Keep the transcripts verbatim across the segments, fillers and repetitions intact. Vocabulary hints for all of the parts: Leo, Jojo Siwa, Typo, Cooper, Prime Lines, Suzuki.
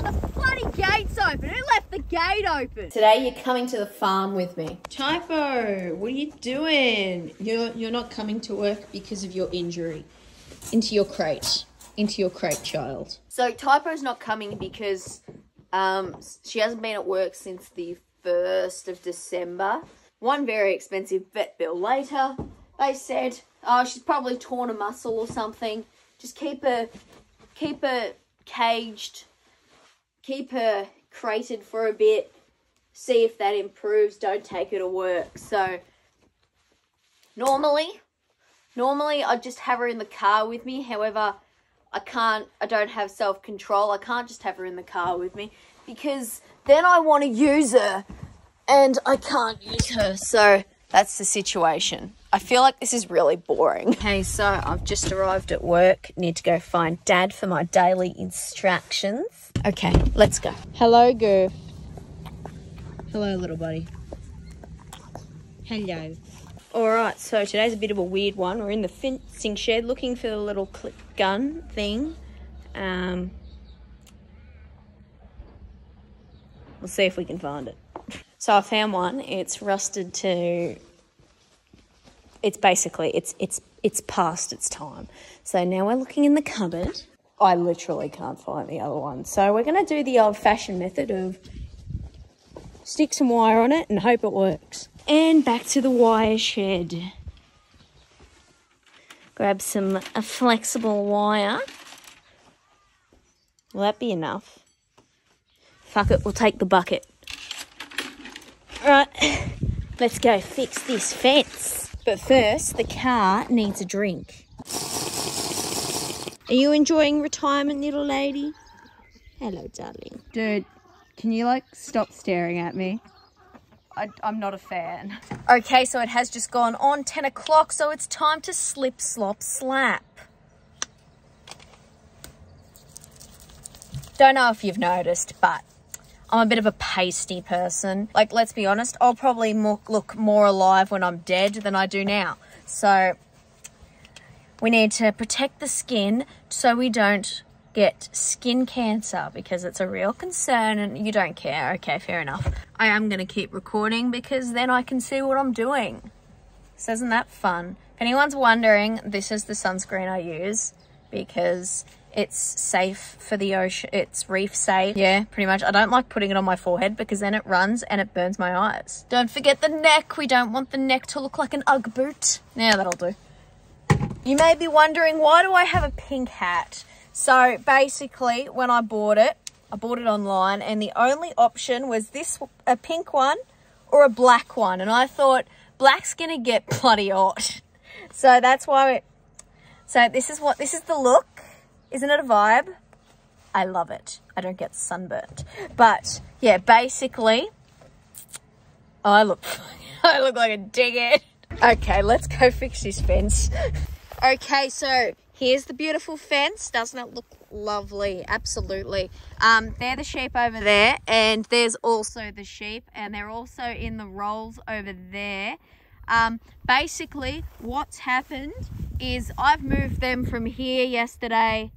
Oh, the bloody gate's open. Who left the gate open? Today you're coming to the farm with me. Typo, what are you doing? You're, you're not coming to work because of your injury. Into your crate. Into your crate, child. So Typo's not coming because um, she hasn't been at work since the first of December. One very expensive vet bill later. They said, oh, she's probably torn a muscle or something. Just keep her, keep her caged, keep her crated for a bit, see if that improves, don't take her to work. So normally, normally I'd just have her in the car with me. However, I can't, I don't have self-control. I can't just have her in the car with me because then I want to use her and I can't use her. So that's the situation. I feel like this is really boring. Okay, so I've just arrived at work. Need to go find Dad for my daily instructions. Okay, let's go. Hello, Goof. Hello, little buddy. Hello. All right, so today's a bit of a weird one. We're in the fencing shed looking for the little clip gun thing. Um, we'll see if we can find it. So I found one. It's rusted to... It's basically, it's it's it's past its time. So now we're looking in the cupboard. I literally can't find the other one. So we're going to do the old-fashioned method of stick some wire on it and hope it works. And back to the wire shed. Grab some a flexible wire. Will that be enough? Fuck it, we'll take the bucket. All right, let's go fix this fence. But first, the car needs a drink. Are you enjoying retirement, little lady? Hello, darling. Dude, can you, like, stop staring at me? I, I'm not a fan. Okay, so it has just gone on ten o'clock, so it's time to slip, slop, slap. Don't know if you've noticed, but I'm a bit of a pasty person. Like, let's be honest, I'll probably more, look more alive when I'm dead than I do now. So we need to protect the skin so we don't get skin cancer because it's a real concern and you don't care. Okay, fair enough. I am going to keep recording because then I can see what I'm doing. So isn't that fun? If anyone's wondering, this is the sunscreen I use because... It's safe for the ocean. It's reef safe. Yeah, pretty much. I don't like putting it on my forehead because then it runs and it burns my eyes. Don't forget the neck. We don't want the neck to look like an Ugg boot. Yeah, that'll do. You may be wondering, why do I have a pink hat? So basically, when I bought it, I bought it online and the only option was this, a pink one or a black one. And I thought, black's gonna get bloody hot. So that's why, it, so this is what, this is the look. Isn't it a vibe? I love it. I don't get sunburnt. But yeah, basically, I look I look like a dickhead. Okay, let's go fix this fence. Okay, so here's the beautiful fence. Doesn't it look lovely? Absolutely. Um, they're the sheep over there, and there's also the sheep, and they're also in the rolls over there. Um, basically, what's happened is I've moved them from here yesterday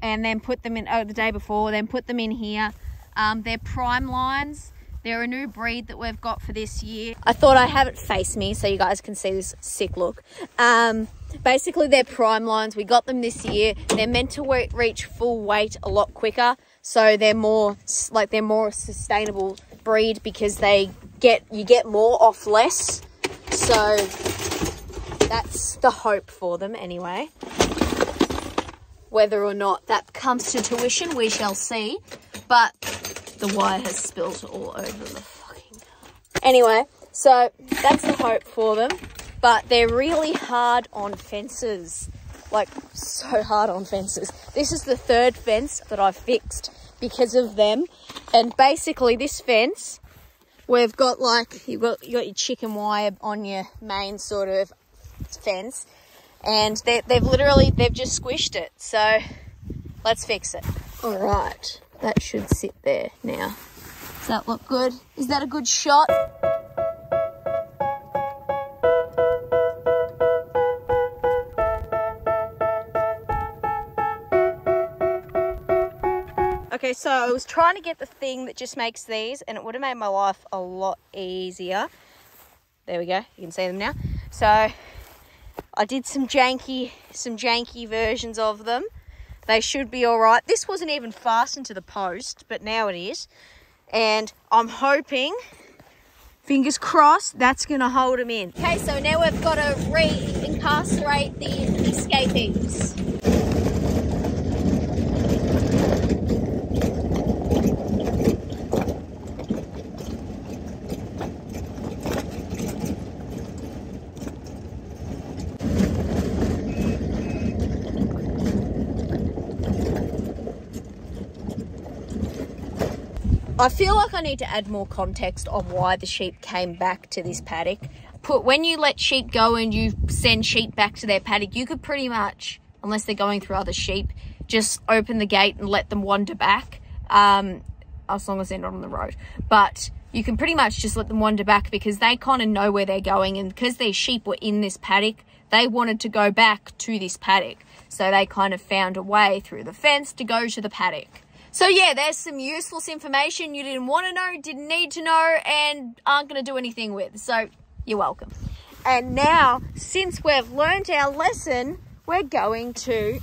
and then put them in, oh, the day before, then put them in here. Um, they're Prime Lines. They're a new breed that we've got for this year. I thought I have it face me so you guys can see this sick look. Um, basically, they're Prime Lines. We got them this year. They're meant to reach full weight a lot quicker. So they're more, like, they're more sustainable breed because they get, you get more off less. So that's the hope for them anyway. Whether or not that comes to tuition, we shall see. But the wire has spilled all over the fucking... Anyway, so that's the hope for them. But they're really hard on fences. Like, so hard on fences. This is the third fence that I fixed because of them. And basically this fence, we've got like, you've got, you got your chicken wire on your main sort of fence, and they, they've literally they've just squished it, so let's fix it. All right, that should sit there now. Does that look good? Is that a good shot? Okay, so I was trying to get the thing that just makes these, and it would have made my life a lot easier. There we go. You can see them now. So I did some janky, some janky versions of them. They should be all right. This wasn't even fastened to the post, but now it is. And I'm hoping, fingers crossed, that's going to hold them in. Okay, so now we've got to re-incarcerate the escapees. I feel like I need to add more context on why the sheep came back to this paddock. Put when you let sheep go and you send sheep back to their paddock, you could pretty much, unless they're going through other sheep, just open the gate and let them wander back, um, as long as they're not on the road. But you can pretty much just let them wander back because they kind of know where they're going. And because their sheep were in this paddock, they wanted to go back to this paddock. So they kind of found a way through the fence to go to the paddock. So yeah, there's some useless information you didn't want to know, didn't need to know, and aren't going to do anything with. So you're welcome. And now, since we've learned our lesson, we're going to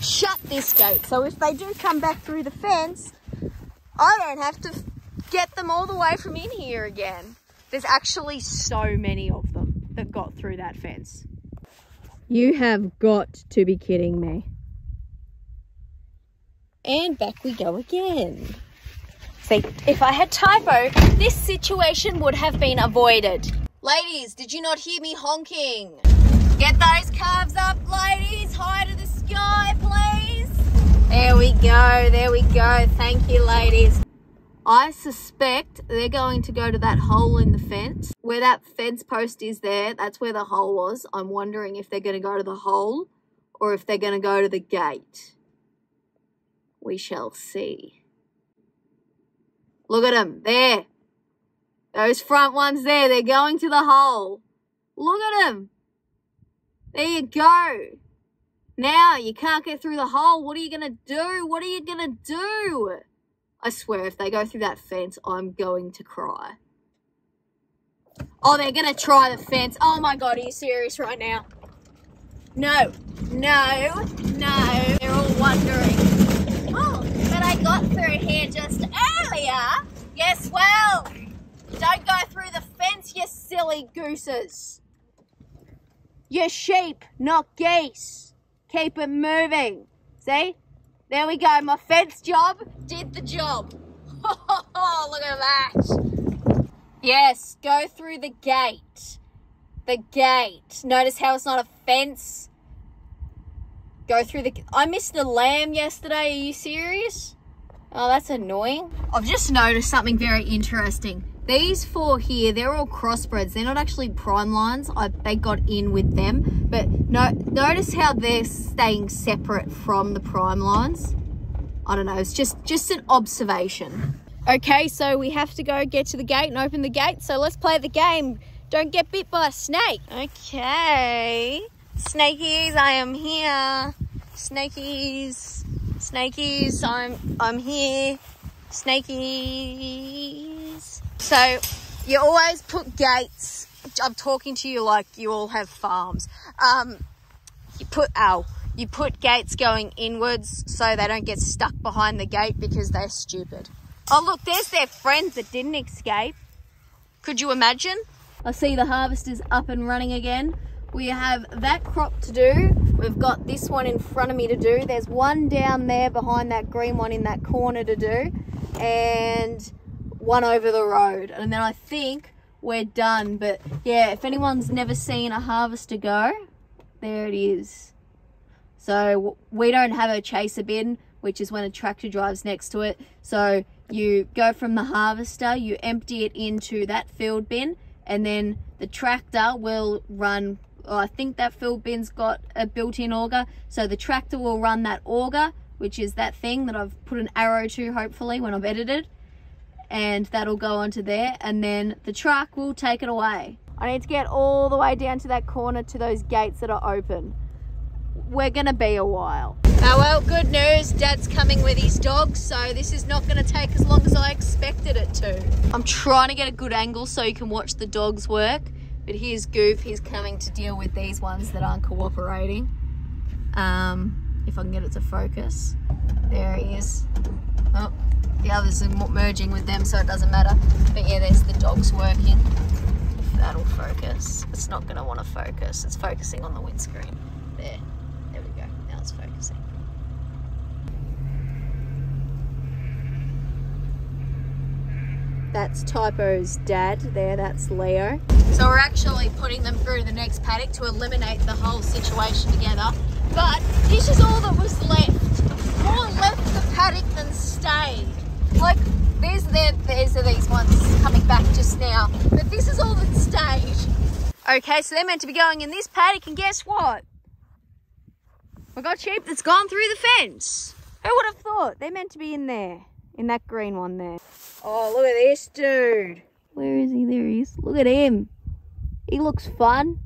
shut this gate. So if they do come back through the fence, I don't have to get them all the way from in here again. There's actually so many of them that got through that fence. You have got to be kidding me. And back we go again. See, if I had Typo, this situation would have been avoided. Ladies, did you not hear me honking? Get those calves up, ladies. High to the sky, please. There we go. There we go. Thank you, ladies. I suspect they're going to go to that hole in the fence. Where that fence post is there, that's where the hole was. I'm wondering if they're going to go to the hole or if they're going to go to the gate. We shall see. Look at them. There. Those front ones there. They're going to the hole. Look at them. There you go. Now you can't get through the hole. What are you going to do? What are you going to do? I swear if they go through that fence, I'm going to cry. Oh, they're going to try the fence. Oh my God, are you serious right now? No. No. No. They're all wondering. Oh, but I got through here just earlier. Yes, well, don't go through the fence, you silly gooses. You're sheep, not geese. Keep it moving. See? There we go. My fence job did the job. Oh, look at that. Yes, go through the gate. The gate. Notice how it's not a fence. Go through the... I missed the lamb yesterday. Are you serious? Oh, that's annoying. I've just noticed something very interesting. These four here, they're all crossbreds. They're not actually prime lines. I, they got in with them. But no, notice how they're staying separate from the prime lines. I don't know. It's just, just an observation. Okay, so we have to go get to the gate and open the gate. So let's play the game. Don't get bit by a snake. Okay. Snakies, I am here. Snakies, snakies, I'm I'm here. Snakies. So you always put gates. I'm talking to you like you all have farms. Um, you put ow. You put gates going inwards so they don't get stuck behind the gate because they're stupid. Oh look, there's their friends that didn't escape. Could you imagine? I see the harvesters up and running again. We have that crop to do. We've got this one in front of me to do. There's one down there behind that green one in that corner to do. And one over the road. And then I think we're done. But yeah, if anyone's never seen a harvester go, there it is. So we don't have a chaser bin, which is when a tractor drives next to it. So you go from the harvester, you empty it into that field bin, and then the tractor will run... Oh, I think that field bin's got a built-in auger. So the tractor will run that auger, which is that thing that I've put an arrow to, hopefully, when I've edited. And that'll go onto there. And then the truck will take it away. I need to get all the way down to that corner to those gates that are open. We're going to be a while. Oh, well, good news, Dad's coming with his dog, so this is not going to take as long as I expected it to. I'm trying to get a good angle so you can watch the dogs work, but here's Goof. He's coming to deal with these ones that aren't cooperating. Um, if I can get it to focus. There he is. Oh, the others are merging with them, so it doesn't matter. But yeah, there's the dogs working. If that'll focus. It's not going to want to focus. It's focusing on the windscreen. There. There we go. Now it's focusing. That's Typo's dad there, that's Leo. So we're actually putting them through the next paddock to eliminate the whole situation together. But this is all that was left. More left the paddock than stayed. Like, there's, there, there's these ones coming back just now. But this is all that stayed. Okay, so they're meant to be going in this paddock, and guess what? We've got sheep that's gone through the fence. Who would have thought? They're meant to be in there, in that green one there. Oh, look at this dude. Where is he? There he is. Look at him. He looks fun.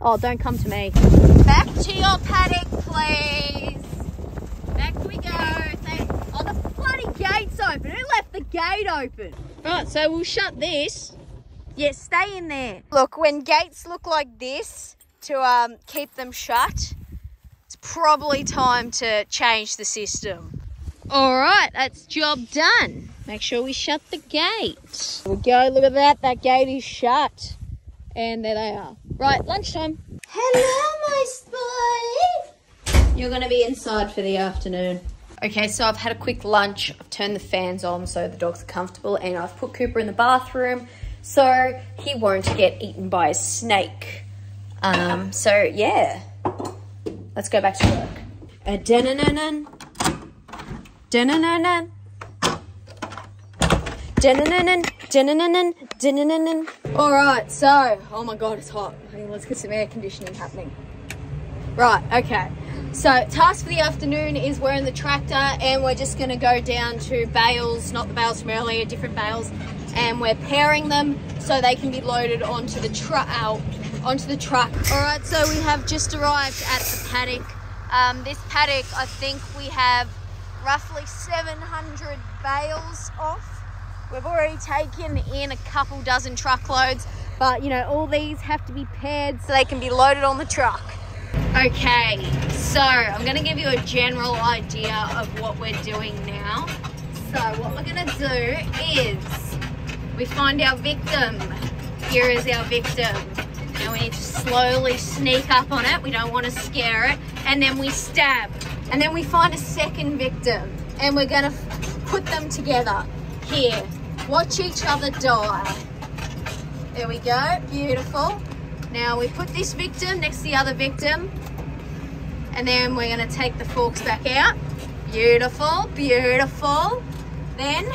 Oh, don't come to me. Back to your paddock, please. Back we go. They... Oh, the bloody gate's open. Who left the gate open? Right, so we'll shut this. Yes, yeah, stay in there. Look, when gates look like this to um, keep them shut, it's probably time to change the system. All right, that's job done. Make sure we shut the gate. There we go, look at that, that gate is shut. And there they are. Right, lunchtime. Hello, my boy. You're gonna be inside for the afternoon. Okay, so I've had a quick lunch. I've turned the fans on so the dogs are comfortable, and I've put Cooper in the bathroom so he won't get eaten by a snake. Um, so yeah, let's go back to work. A da-na-na-na. Dun-nun-nun-nun. Dun-nun-nun-nun. Dun-nun-nun-nun. Dun-nun-nun-nun. All right, so, oh my God, it's hot. I mean, let's get some air conditioning happening. Right, okay. So, task for the afternoon is we're in the tractor and we're just gonna go down to bales, not the bales from earlier, different bales, and we're pairing them so they can be loaded onto the truck, out, onto the truck. All right, so we have just arrived at the paddock. Um, this paddock, I think we have roughly seven hundred bales off. We've already taken in a couple dozen truckloads, but you know, all these have to be paired so they can be loaded on the truck. Okay, so I'm gonna give you a general idea of what we're doing now. So what we're gonna do is we find our victim. Here is our victim. Now we need to slowly sneak up on it. We don't want to scare it. And then we stab. And then we find a second victim. And we're gonna put them together. Here, watch each other die. There we go, beautiful. Now we put this victim next to the other victim. And then we're gonna take the forks back out. Beautiful, beautiful. Then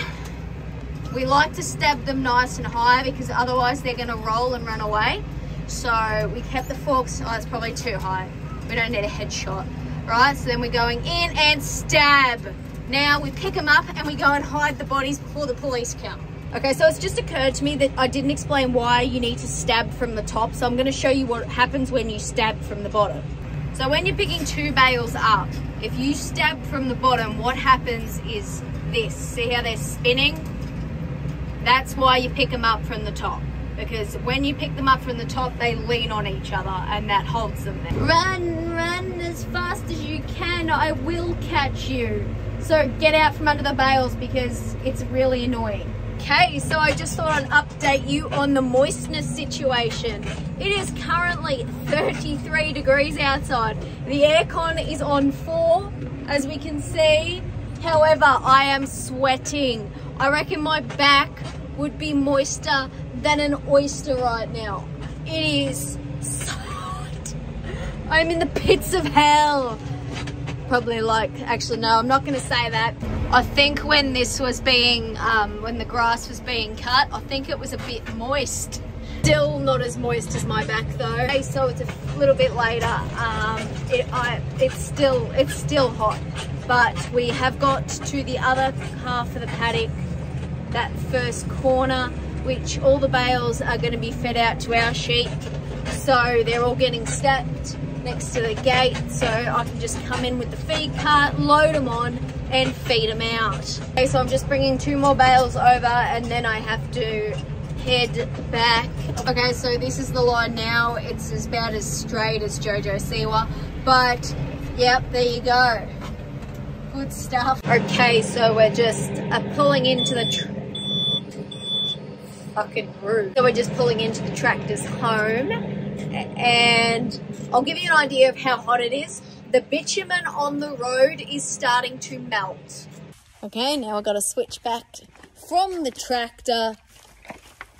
we like to stab them nice and high because otherwise they're gonna roll and run away. So we kept the forks, oh, it's probably too high. We don't need a headshot. Right, so then we're going in and stab. Now we pick them up and we go and hide the bodies before the police come. Okay, so it's just occurred to me that I didn't explain why you need to stab from the top. So I'm gonna show you what happens when you stab from the bottom. So when you're picking two bales up, if you stab from the bottom, what happens is this. See how they're spinning? That's why you pick them up from the top. Because when you pick them up from the top, they lean on each other and that holds them there. Run, run as fast as you can. I will catch you. So get out from under the bales because it's really annoying. Okay, so I just thought I'd update you on the moistness situation. It is currently thirty-three degrees outside. The aircon is on four, as we can see. However, I am sweating. I reckon my back would be moister than an oyster right now. It is so hot. I'm in the pits of hell. Probably like, actually no, I'm not gonna say that. I think when this was being, um, when the grass was being cut, I think it was a bit moist. Still not as moist as my back though. Okay, so it's a little bit later. Um, it, I, it's still, it's still hot, but we have got to the other half of the paddock, that first corner, which all the bales are going to be fed out to our sheep. So they're all getting stacked. next to the gate, so I can just come in with the feed cart, load them on and feed them out. Okay, so I'm just bringing two more bales over and then I have to head back. Okay, so this is the line now. It's about as straight as Jojo Siwa, but yep, there you go. Good stuff. Okay, so we're just uh, pulling into the tr fucking room. So we're just pulling into the tractor's home, and I'll give you an idea of how hot it is. The bitumen on the road is starting to melt. Okay, now I've got to switch back from the tractor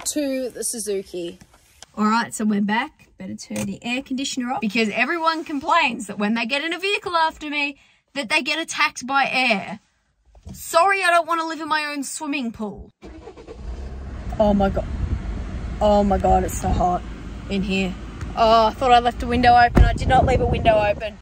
to the Suzuki. All right, so we're back. Better turn the air conditioner off because everyone complains that when they get in a vehicle after me, that they get attacked by air. Sorry, I don't want to live in my own swimming pool. Oh my God. Oh my God, it's so hot in here. Oh, I thought I left a window open. I did not leave a window open.